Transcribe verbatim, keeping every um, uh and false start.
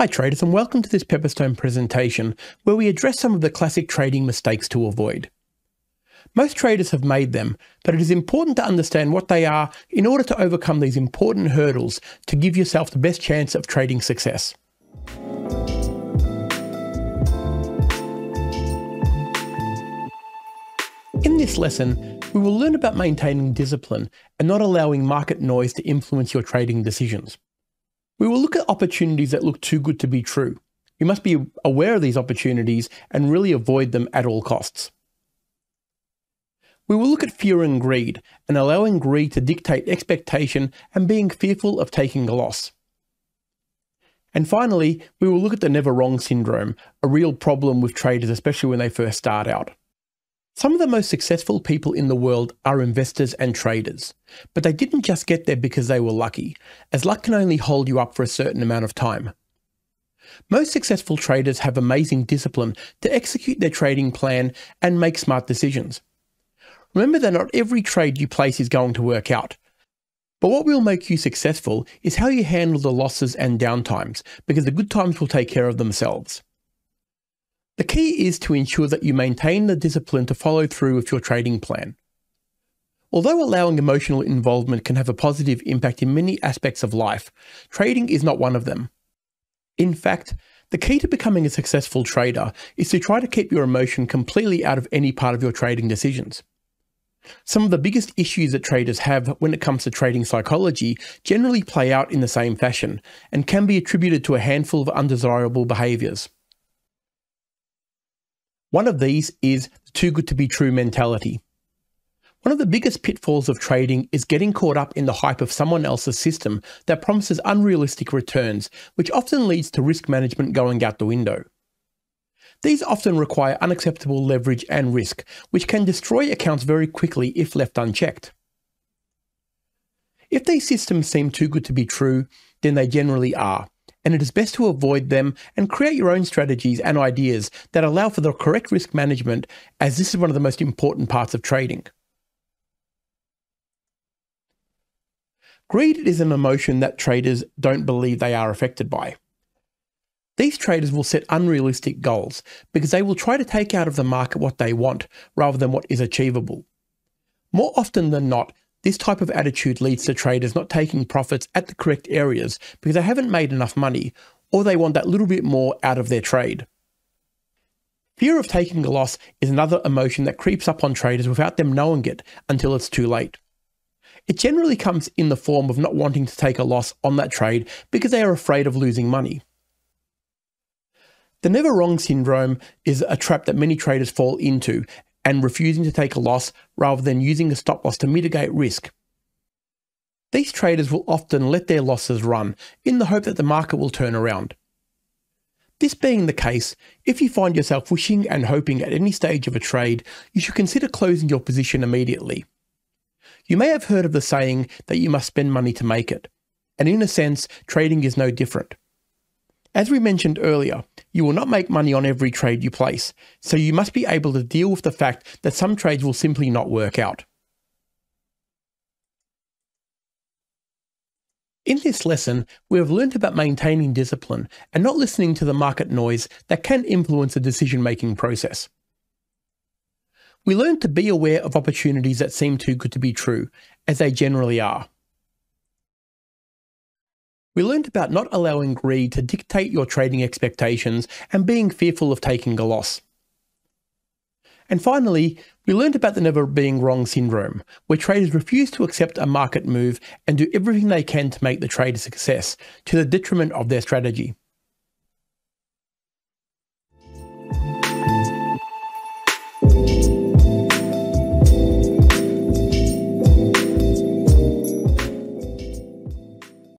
Hi traders, and welcome to this Pepperstone presentation where we address some of the classic trading mistakes to avoid. Most traders have made them, but it is important to understand what they are in order to overcome these important hurdles to give yourself the best chance of trading success. In this lesson, we will learn about maintaining discipline and not allowing market noise to influence your trading decisions. We will look at opportunities that look too good to be true. You must be aware of these opportunities and really avoid them at all costs. We will look at fear and greed, and allowing greed to dictate expectation and being fearful of taking a loss. And finally, we will look at the never wrong syndrome, a real problem with traders, especially when they first start out. Some of the most successful people in the world are investors and traders, but they didn't just get there because they were lucky, as luck can only hold you up for a certain amount of time. Most successful traders have amazing discipline to execute their trading plan and make smart decisions. Remember that not every trade you place is going to work out, but what will make you successful is how you handle the losses and downtimes, because the good times will take care of themselves. The key is to ensure that you maintain the discipline to follow through with your trading plan. Although allowing emotional involvement can have a positive impact in many aspects of life, trading is not one of them. In fact, the key to becoming a successful trader is to try to keep your emotion completely out of any part of your trading decisions. Some of the biggest issues that traders have when it comes to trading psychology generally play out in the same fashion and can be attributed to a handful of undesirable behaviours. One of these is the too good to be true mentality. One of the biggest pitfalls of trading is getting caught up in the hype of someone else's system that promises unrealistic returns, which often leads to risk management going out the window. These often require unacceptable leverage and risk, which can destroy accounts very quickly if left unchecked. If these systems seem too good to be true, then they generally are, and it is best to avoid them and create your own strategies and ideas that allow for the correct risk management, as this is one of the most important parts of trading. Greed is an emotion that traders don't believe they are affected by. These traders will set unrealistic goals because they will try to take out of the market what they want rather than what is achievable. More often than not, this type of attitude leads to traders not taking profits at the correct areas because they haven't made enough money, or they want that little bit more out of their trade. Fear of taking a loss is another emotion that creeps up on traders without them knowing it until it's too late. It generally comes in the form of not wanting to take a loss on that trade because they are afraid of losing money. The never wrong syndrome is a trap that many traders fall into, and refusing to take a loss rather than using a stop loss to mitigate risk. These traders will often let their losses run in the hope that the market will turn around. This being the case, if you find yourself wishing and hoping at any stage of a trade, you should consider closing your position immediately. You may have heard of the saying that you must spend money to make it, and in a sense, trading is no different. As we mentioned earlier, you will not make money on every trade you place, so you must be able to deal with the fact that some trades will simply not work out. In this lesson, we have learnt about maintaining discipline and not listening to the market noise that can influence the decision-making process. We learned to be aware of opportunities that seem too good to be true, as they generally are. We learned about not allowing greed to dictate your trading expectations and being fearful of taking a loss. And finally, we learned about the never being wrong syndrome, where traders refuse to accept a market move and do everything they can to make the trade a success, to the detriment of their strategy.